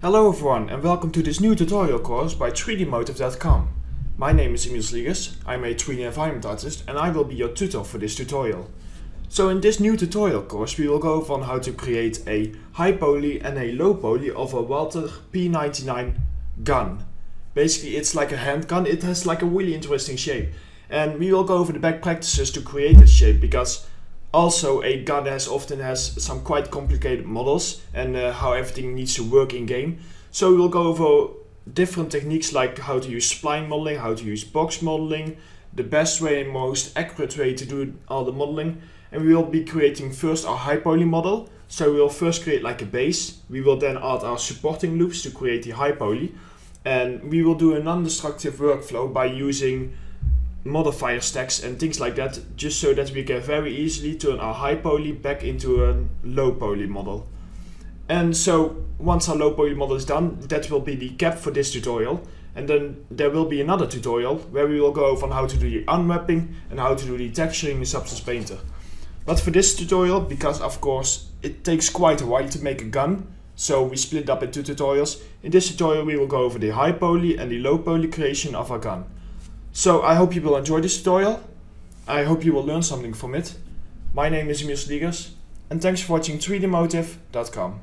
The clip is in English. Hello everyone and welcome to this new tutorial course by 3dmotive.com. My name is Emils Ligers, I'm a 3D environment artist and I will be your tutor for this tutorial. So in this new tutorial course we will go over on how to create a high poly and a low poly of a Walther P99 gun. Basically it's like a handgun, it has like a really interesting shape. And we will go over the best practices to create this shape because also, a gun often has some quite complicated models and how everything needs to work in game. So we'll go over different techniques like how to use spline modeling, how to use box modeling, the best way and most accurate way to do all the modeling. And we will be creating first our high poly model. So we'll first create like a base. We will then add our supporting loops to create the high poly. And we will do a non-destructive workflow by using modifier stacks and things like that, just so that we can very easily turn our high poly back into a low poly model. And so once our low poly model is done, that will be the cap for this tutorial, and then there will be another tutorial where we will go over on how to do the unwrapping and how to do the texturing in Substance Painter. But for this tutorial, because of course it takes quite a while to make a gun, so we split up into tutorials. In this tutorial we will go over the high poly and the low poly creation of our gun. So I hope you will enjoy this tutorial, I hope you will learn something from it. My name is Emils Ligers and thanks for watching 3dmotive.com.